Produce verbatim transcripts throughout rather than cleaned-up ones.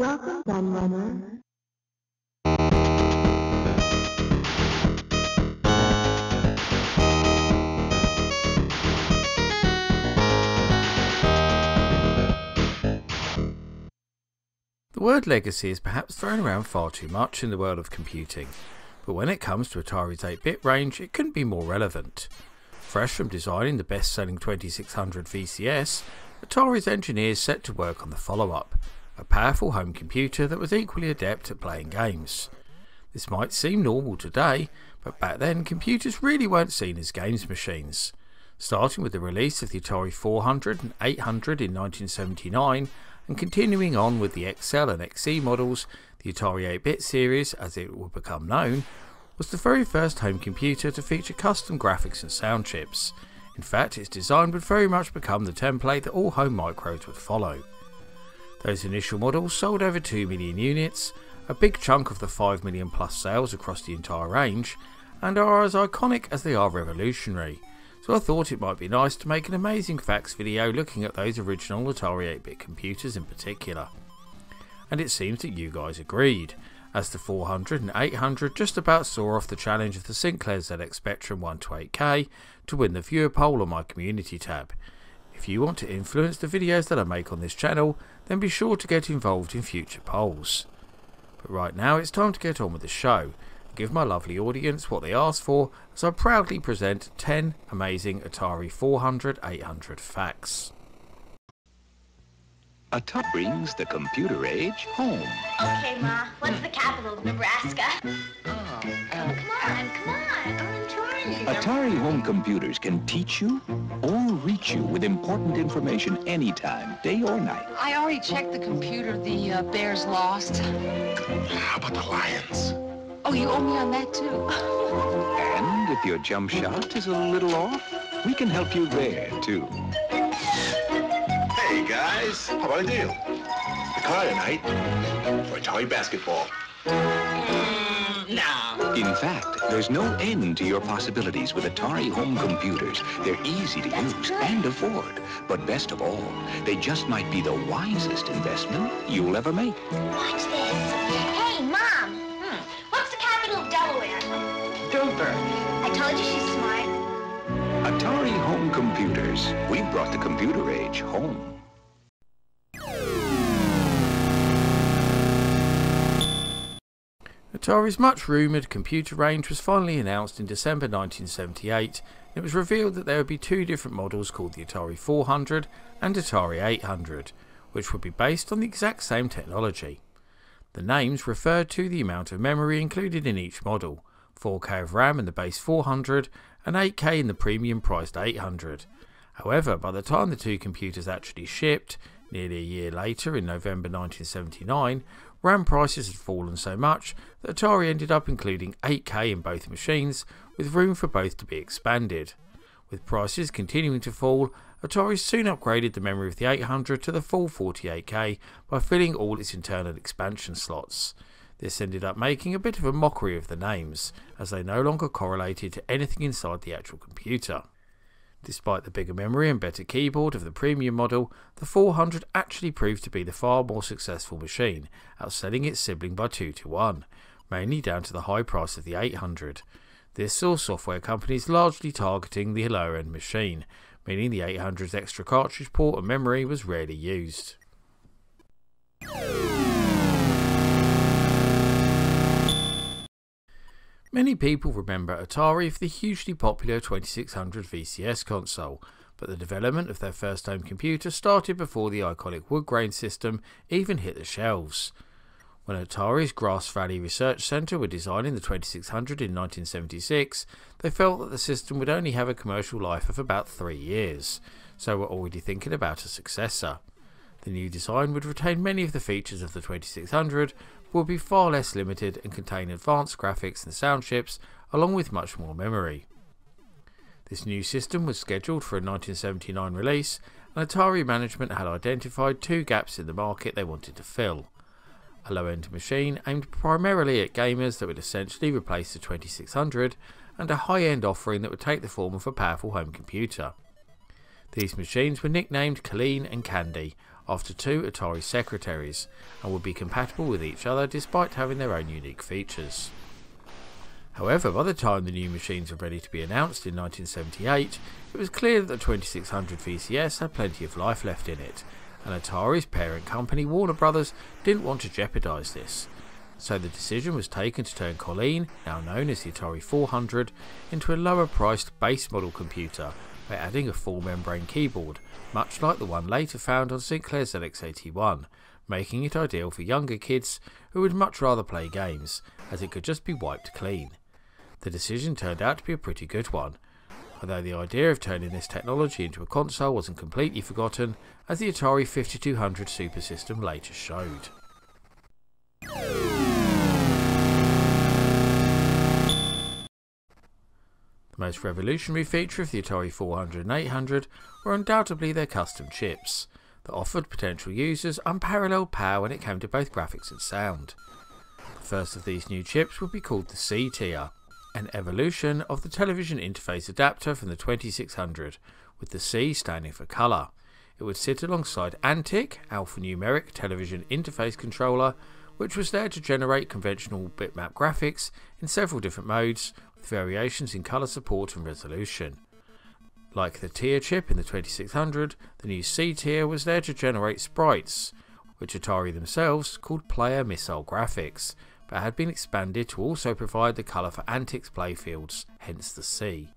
Welcome, Gun Runner. The word legacy is perhaps thrown around far too much in the world of computing, but when it comes to Atari's eight bit range, it couldn't be more relevant. Fresh from designing the best-selling twenty-six hundred V C S, Atari's engineers set to work on the follow-up, a powerful home computer that was equally adept at playing games. This might seem normal today, but back then computers really weren't seen as games machines. Starting with the release of the Atari four hundred and eight hundred in nineteen seventy-nine, and continuing on with the X L and X E models, the Atari eight bit series, as it would become known, was the very first home computer to feature custom graphics and sound chips. In fact, its design would very much become the template that all home micros would follow. Those initial models sold over two million units, a big chunk of the five million plus sales across the entire range, and are as iconic as they are revolutionary. So I thought it might be nice to make an amazing facts video looking at those original Atari eight bit computers in particular. And it seems that you guys agreed, as the four hundred and eight hundred just about saw off the challenge of the Sinclair Z X Spectrum one to eight K to win the viewer poll on my community tab. If you want to influence the videos that I make on this channel, then be sure to get involved in future polls. But right now it's time to get on with the show. Give my lovely audience what they asked for, as I proudly present ten amazing Atari four hundred eight hundred facts. Atari brings the computer age home. Okay, Ma, what's the capital of Nebraska? Oh, um, come on, come on, I'm trying. Atari home computers can teach you or reach you with important information anytime, day or night. I already checked the computer. The uh, Bears lost. How about the Lions? Oh, you owe me on that, too. And if your jump shot is a little off, we can help you there, too. Hey, guys. How about a deal? The car tonight for Atari Basketball. Mm, no. In fact, there's no end to your possibilities with Atari home computers. They're easy to That's use good. and afford. But best of all, they just might be the wisest investment you'll ever make. Watch this. Hey, Mom. I told you she's smart. Atari home computers. We brought the computer age home. Atari's much rumoured computer range was finally announced in December nineteen seventy-eight. It was revealed that there would be two different models called the Atari four hundred and Atari eight hundred, which would be based on the exact same technology. The names referred to the amount of memory included in each model. four K of RAM in the base four hundred and eight K in the premium priced eight hundred. However, by the time the two computers actually shipped, nearly a year later in November nineteen seventy-nine, RAM prices had fallen so much that Atari ended up including eight K in both machines, with room for both to be expanded. With prices continuing to fall, Atari soon upgraded the memory of the eight hundred to the full forty-eight K by filling all its internal expansion slots. This ended up making a bit of a mockery of the names, as they no longer correlated to anything inside the actual computer. Despite the bigger memory and better keyboard of the premium model, the four hundred actually proved to be the far more successful machine, outselling its sibling by two to one, mainly down to the high price of the eight hundred. This saw software companies largely targeting the lower-end machine, meaning the eight hundred's extra cartridge port and memory was rarely used. Many people remember Atari for the hugely popular twenty-six hundred V C S console, but the development of their first home computer started before the iconic wood grain system even hit the shelves. When Atari's Grass Valley Research Centre were designing the twenty-six hundred in nineteen seventy-six, they felt that the system would only have a commercial life of about three years, so were already thinking about a successor. The new design would retain many of the features of the twenty-six hundred, but would be far less limited and contain advanced graphics and sound chips, along with much more memory. This new system was scheduled for a nineteen seventy-nine release, and Atari management had identified two gaps in the market they wanted to fill. A low-end machine aimed primarily at gamers that would essentially replace the twenty-six hundred, and a high-end offering that would take the form of a powerful home computer. These machines were nicknamed Colleen and Candy, after two Atari secretaries, and would be compatible with each other despite having their own unique features. However, by the time the new machines were ready to be announced in nineteen seventy-eight, it was clear that the twenty-six hundred V C S had plenty of life left in it, and Atari's parent company, Warner Brothers, didn't want to jeopardise this. So the decision was taken to turn Colleen, now known as the Atari four hundred, into a lower priced base model computer by adding a full membrane keyboard, much like the one later found on Sinclair Z X eighty-one, making it ideal for younger kids who would much rather play games, as it could just be wiped clean. The decision turned out to be a pretty good one, although the idea of turning this technology into a console wasn't completely forgotten, as the Atari fifty-two hundred Super System later showed. The most revolutionary feature of the Atari four hundred and eight hundred were undoubtedly their custom chips, that offered potential users unparalleled power when it came to both graphics and sound. The first of these new chips would be called the C T I A, an evolution of the television interface adapter from the twenty-six hundred, with the C standing for colour. It would sit alongside ANTIC, alphanumeric television interface controller, which was there to generate conventional bitmap graphics in several different modes, with variations in colour support and resolution. Like the T I A chip in the twenty-six hundred, the new C T I A was there to generate sprites, which Atari themselves called player missile graphics, but had been expanded to also provide the colour for ANTIC's playfields, hence the C.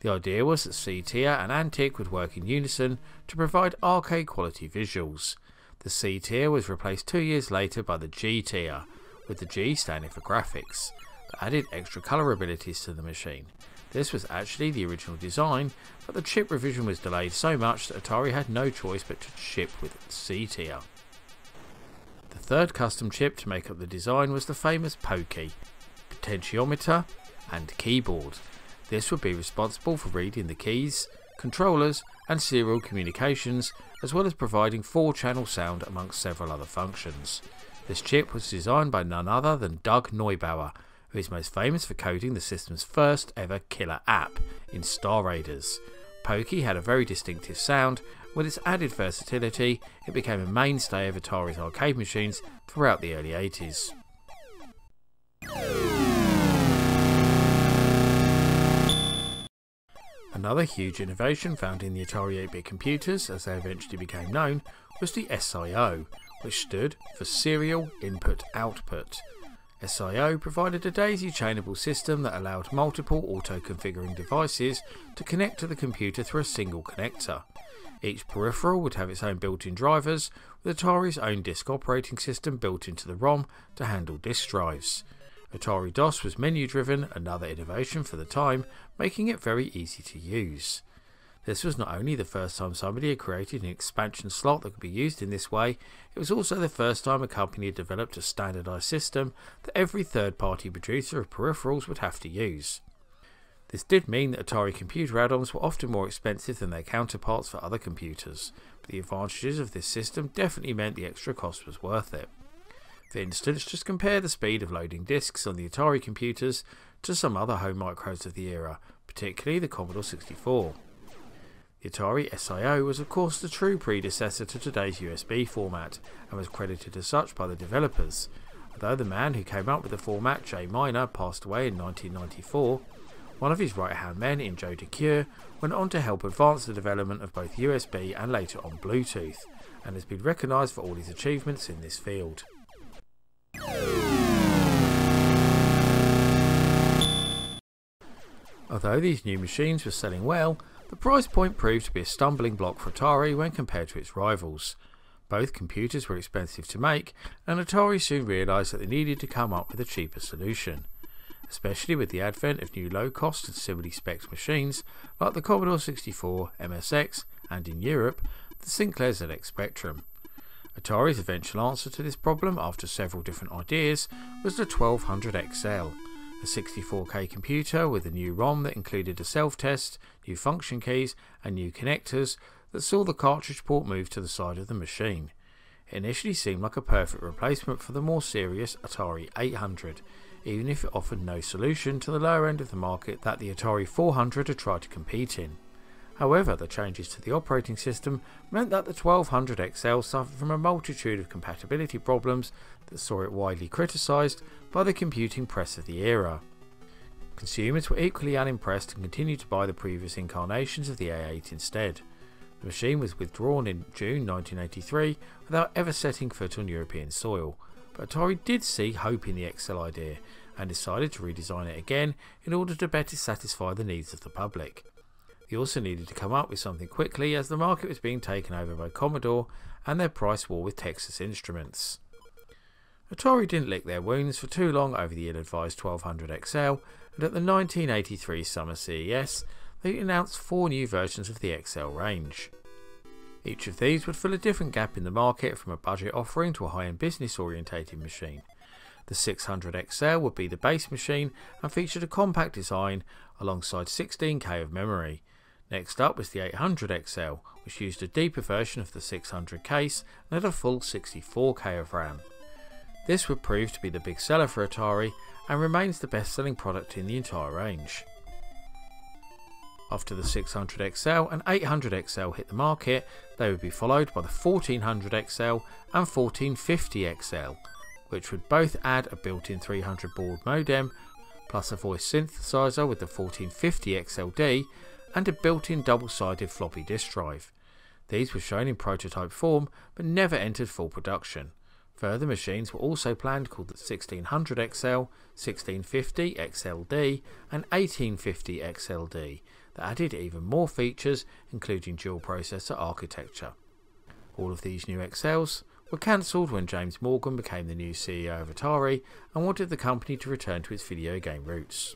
The idea was that C T I A and ANTIC would work in unison to provide arcade quality visuals. The C T I A was replaced two years later by the G T I A, with the G standing for graphics, that added extra colour abilities to the machine. This was actually the original design, but the chip revision was delayed so much that Atari had no choice but to ship with C T I A. The third custom chip to make up the design was the famous Pokey, potentiometer and keyboard. This would be responsible for reading the keys, controllers and serial communications, as well as providing four channel sound amongst several other functions. This chip was designed by none other than Doug Neubauer, who is most famous for coding the system's first ever killer app in Star Raiders. Pokey had a very distinctive sound. With its added versatility, it became a mainstay of Atari's arcade machines throughout the early eighties. Another huge innovation found in the Atari eight bit computers, as they eventually became known, was the S I O, which stood for Serial Input Output. S I O provided a daisy-chainable system that allowed multiple auto-configuring devices to connect to the computer through a single connector. Each peripheral would have its own built-in drivers, with Atari's own disk operating system built into the ROM to handle disk drives. Atari DOS was menu-driven, another innovation for the time, making it very easy to use. This was not only the first time somebody had created an expansion slot that could be used in this way, it was also the first time a company had developed a standardised system that every third-party producer of peripherals would have to use. This did mean that Atari computer add-ons were often more expensive than their counterparts for other computers, but the advantages of this system definitely meant the extra cost was worth it. For instance, just compare the speed of loading discs on the Atari computers to some other home micros of the era, particularly the Commodore sixty-four. The Atari S I O was of course the true predecessor to today's U S B format, and was credited as such by the developers. Although the man who came up with the format, Jay Miner, passed away in nineteen ninety-four, one of his right-hand men in Joe Decuir went on to help advance the development of both U S B and later on Bluetooth, and has been recognised for all his achievements in this field. Although these new machines were selling well, the price point proved to be a stumbling block for Atari when compared to its rivals. Both computers were expensive to make, and Atari soon realised that they needed to come up with a cheaper solution. Especially with the advent of new low-cost and similarly spec'd machines like the Commodore sixty-four, M S X, and in Europe, the Sinclair Z X Spectrum. Atari's eventual answer to this problem, after several different ideas, was the twelve hundred X L, a sixty-four K computer with a new ROM that included a self-test, new function keys, and new connectors that saw the cartridge port move to the side of the machine. It initially seemed like a perfect replacement for the more serious Atari eight hundred, even if it offered no solution to the lower end of the market that the Atari four hundred had tried to compete in. However, the changes to the operating system meant that the twelve hundred X L suffered from a multitude of compatibility problems that saw it widely criticised by the computing press of the era. Consumers were equally unimpressed and continued to buy the previous incarnations of the A eight instead. The machine was withdrawn in June nineteen eighty-three without ever setting foot on European soil, but Atari did see hope in the X L idea and decided to redesign it again in order to better satisfy the needs of the public. They also needed to come up with something quickly as the market was being taken over by Commodore and their price war with Texas Instruments. Atari didn't lick their wounds for too long over the ill-advised twelve hundred X L, and at the nineteen eighty-three summer C E S they announced four new versions of the X L range. Each of these would fill a different gap in the market from a budget offering to a high-end business-orientated machine. The six hundred X L would be the base machine and featured a compact design alongside sixteen K of memory. Next up was the eight hundred X L, which used a deeper version of the six hundred case and had a full sixty-four K of RAM. This would prove to be the big seller for Atari and remains the best-selling product in the entire range. After the six hundred X L and eight hundred X L hit the market, they would be followed by the fourteen hundred X L and fourteen fifty X L, which would both add a built-in three hundred baud modem, plus a voice synthesizer with the fourteen fifty X L D, and a built-in double-sided floppy disk drive. These were shown in prototype form, but never entered full production. Further machines were also planned called the sixteen hundred X L, sixteen fifty X L D and eighteen fifty X L D that added even more features, including dual processor architecture. All of these new X Ls were cancelled when James Morgan became the new C E O of Atari and wanted the company to return to its video game roots.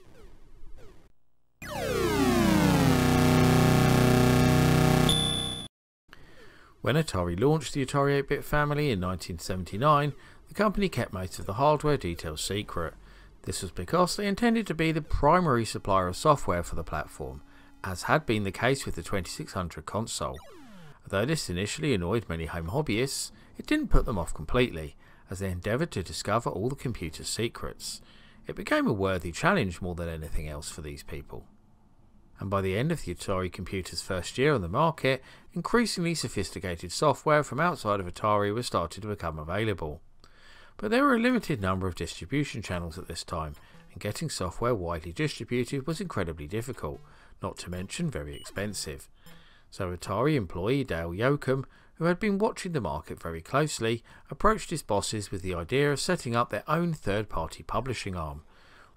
When Atari launched the Atari eight-bit family in nineteen seventy-nine, the company kept most of the hardware details secret. This was because they intended to be the primary supplier of software for the platform, as had been the case with the twenty-six hundred console. Although this initially annoyed many home hobbyists, it didn't put them off completely, as they endeavoured to discover all the computer's secrets. It became a worthy challenge more than anything else for these people. And by the end of the Atari computer's first year on the market, increasingly sophisticated software from outside of Atari was starting to become available. But there were a limited number of distribution channels at this time, and getting software widely distributed was incredibly difficult, not to mention very expensive. So Atari employee Dale Yocum, who had been watching the market very closely, approached his bosses with the idea of setting up their own third-party publishing arm.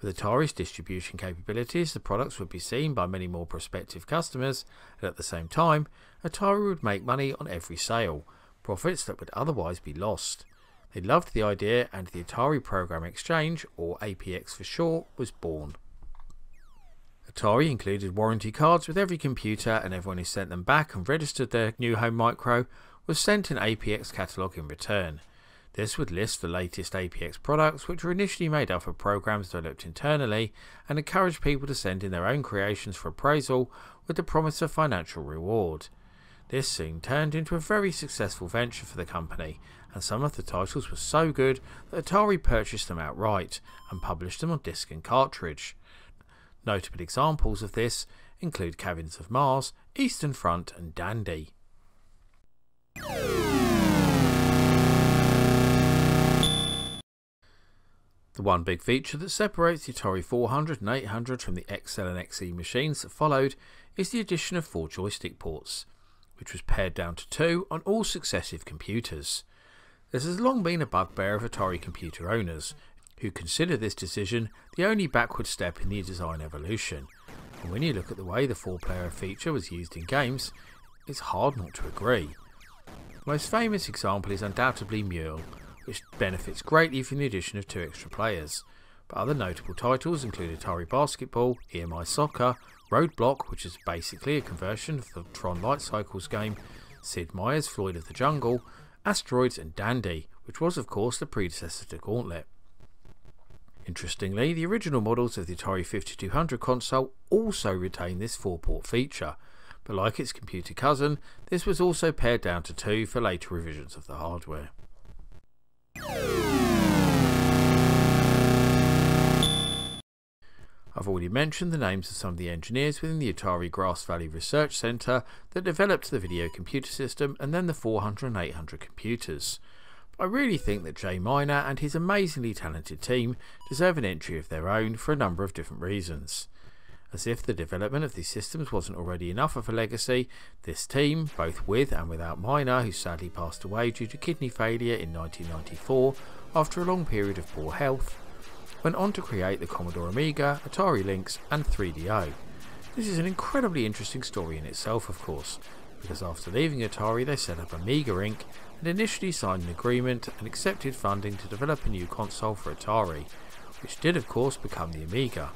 With Atari's distribution capabilities, the products would be seen by many more prospective customers, and at the same time, Atari would make money on every sale, profits that would otherwise be lost. They loved the idea, and the Atari Program Exchange, or A P X for short, was born. Atari included warranty cards with every computer, and everyone who sent them back and registered their new home micro was sent an A P X catalogue in return. This would list the latest A P X products, which were initially made up of programs developed internally, and encouraged people to send in their own creations for appraisal with the promise of financial reward. This soon turned into a very successful venture for the company, and some of the titles were so good that Atari purchased them outright and published them on disc and cartridge. Notable examples of this include Caverns of Mars, Eastern Front and Dandy. The one big feature that separates the Atari four hundred and eight hundred from the X L and X E machines that followed is the addition of four joystick ports, which was pared down to two on all successive computers. This has long been a bugbear of Atari computer owners, who consider this decision the only backward step in the design evolution. And when you look at the way the four-player feature was used in games, it's hard not to agree. The most famous example is undoubtedly Mule, which benefits greatly from the addition of two extra players. But other notable titles include Atari Basketball, E M I Soccer, Roadblock, which is basically a conversion of the Tron Light Cycles game, Sid Meier's Floyd of the Jungle, Asteroids and Dandy, which was of course the predecessor to Gauntlet. Interestingly, the original models of the Atari fifty-two hundred console also retain this four-port feature, but like its computer cousin, this was also pared down to two for later revisions of the hardware. I've already mentioned the names of some of the engineers within the Atari Grass Valley Research Center that developed the video computer system and then the four hundred and eight hundred computers. But I really think that Jay Miner and his amazingly talented team deserve an entry of their own for a number of different reasons. As if the development of these systems wasn't already enough of a legacy, this team, both with and without Miner, who sadly passed away due to kidney failure in nineteen ninety-four after a long period of poor health, went on to create the Commodore Amiga, Atari Lynx and three D O. This is an incredibly interesting story in itself, of course, because after leaving Atari they set up Amiga Incorporated and initially signed an agreement and accepted funding to develop a new console for Atari, which did of course become the Amiga.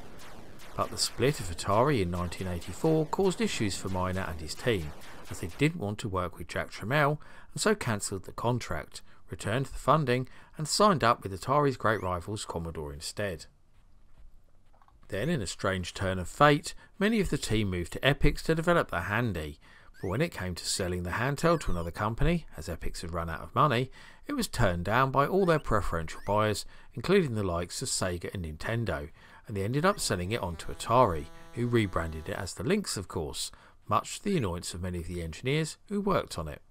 But the split of Atari in nineteen eighty-four caused issues for Miner and his team, as they didn't want to work with Jack Tramiel and so cancelled the contract, returned the funding and signed up with Atari's great rivals Commodore instead. Then, in a strange turn of fate, many of the team moved to Epix to develop the Handy, but when it came to selling the handheld to another company, as Epix had run out of money, it was turned down by all their preferential buyers, including the likes of Sega and Nintendo, and they ended up selling it on to Atari, who rebranded it as the Lynx of course, much to the annoyance of many of the engineers who worked on it.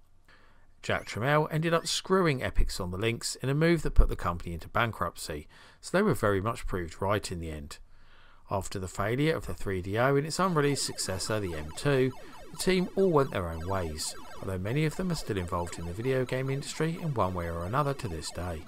Jack Tramiel ended up screwing Epix on the Lynx in a move that put the company into bankruptcy, so they were very much proved right in the end. After the failure of the three D O and its unreleased successor, the M two, the team all went their own ways, although many of them are still involved in the video game industry in one way or another to this day.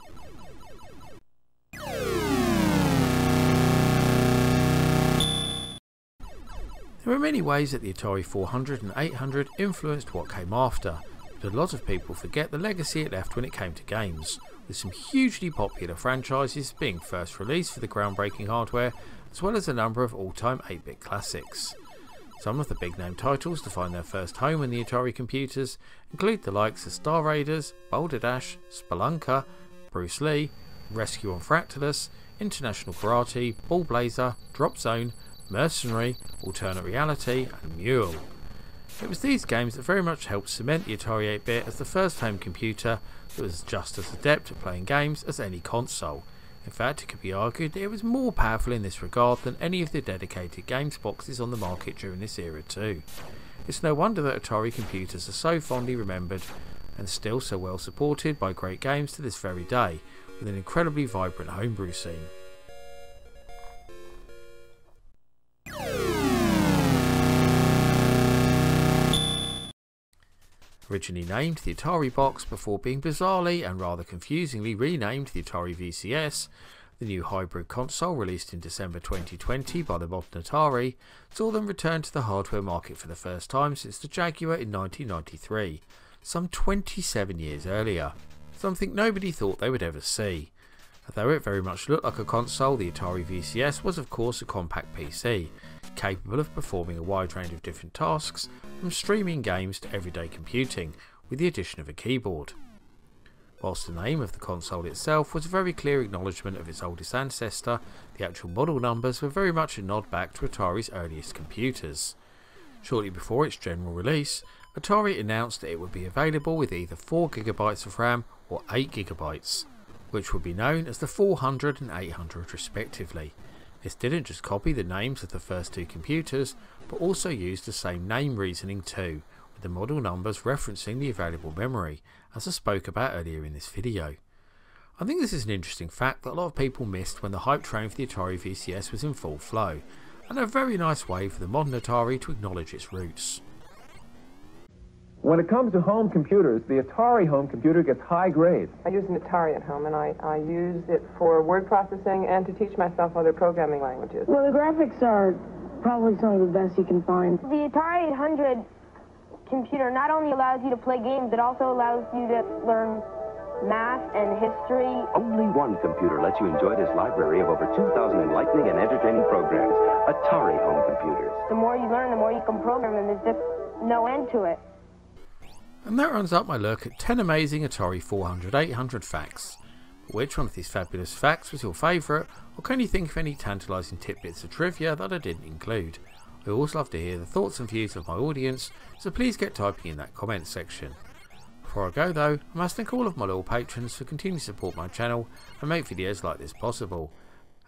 There are many ways that the Atari four hundred and eight hundred influenced what came after, but a lot of people forget the legacy it left when it came to games, with some hugely popular franchises being first released for the groundbreaking hardware, as well as a number of all-time eight bit classics. Some of the big-name titles to find their first home in the Atari computers include the likes of Star Raiders, Boulder Dash, Spelunker, Bruce Lee, Rescue on Fractalus, International Karate, Ball Blazer, Drop Zone, Mercenary, Alternate Reality and Mule. It was these games that very much helped cement the Atari eight bit as the first home computer that was just as adept at playing games as any console. In fact, it could be argued that it was more powerful in this regard than any of the dedicated games boxes on the market during this era too. It's no wonder that Atari computers are so fondly remembered and still so well supported by great games to this very day, with an incredibly vibrant homebrew scene. Originally named the Atari Box before being bizarrely and rather confusingly renamed the Atari V C S, the new hybrid console released in December twenty twenty by the modern Atari saw them return to the hardware market for the first time since the Jaguar in nineteen ninety-three, some twenty-seven years earlier, something nobody thought they would ever see. Although it very much looked like a console, the Atari V C S was of course a compact P C, capable of performing a wide range of different tasks, from streaming games to everyday computing, with the addition of a keyboard. Whilst the name of the console itself was a very clear acknowledgement of its oldest ancestor, the actual model numbers were very much a nod back to Atari's earliest computers. Shortly before its general release, Atari announced that it would be available with either four gigabytes of RAM or eight gigabytes, which would be known as the four hundred and eight hundred respectively. This didn't just copy the names of the first two computers, but also used the same name reasoning too, with the model numbers referencing the available memory, as I spoke about earlier in this video. I think this is an interesting fact that a lot of people missed when the hype train for the Atari V C S was in full flow, and a very nice way for the modern Atari to acknowledge its roots. When it comes to home computers, the Atari home computer gets high grade. I use an Atari at home, and I, I use it for word processing and to teach myself other programming languages. Well, the graphics are probably some of the best you can find. The Atari eight hundred computer not only allows you to play games, it also allows you to learn math and history. Only one computer lets you enjoy this library of over two thousand enlightening and entertaining programs, Atari home computers. The more you learn, the more you can program, and there's just no end to it. And that runs up my look at ten amazing Atari four hundred eight hundred facts. But which one of these fabulous facts was your favourite, or can you think of any tantalising tidbits of trivia that I didn't include? I always love to hear the thoughts and views of my audience, so please get typing in that comment section. Before I go though, I must thank all of my loyal patrons for continuing to support my channel and make videos like this possible.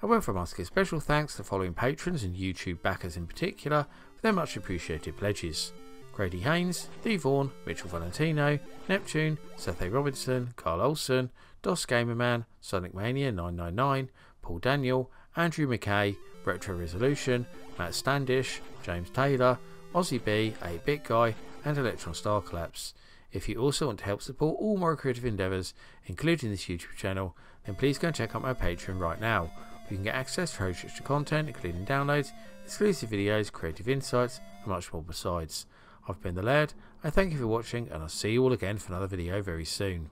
I went from asking special thanks to the following patrons and YouTube backers in particular for their much appreciated pledges: Grady Haynes, Dee Vaughan, Mitchell Valentino, Neptune, Seth A. Robinson, Carl Olson, Dos Gamerman, Sonic Mania nine nine nine, Paul Daniel, Andrew McKay, Retro Resolution, Matt Standish, James Taylor, Ozzy B, A Bit Guy, and Electron Star Collapse. If you also want to help support all my creative endeavours, including this YouTube channel, then please go and check out my Patreon right now. You can get access to extra content, including downloads, exclusive videos, creative insights, and much more besides. I've been the Laird, I thank you for watching, and I'll see you all again for another video very soon.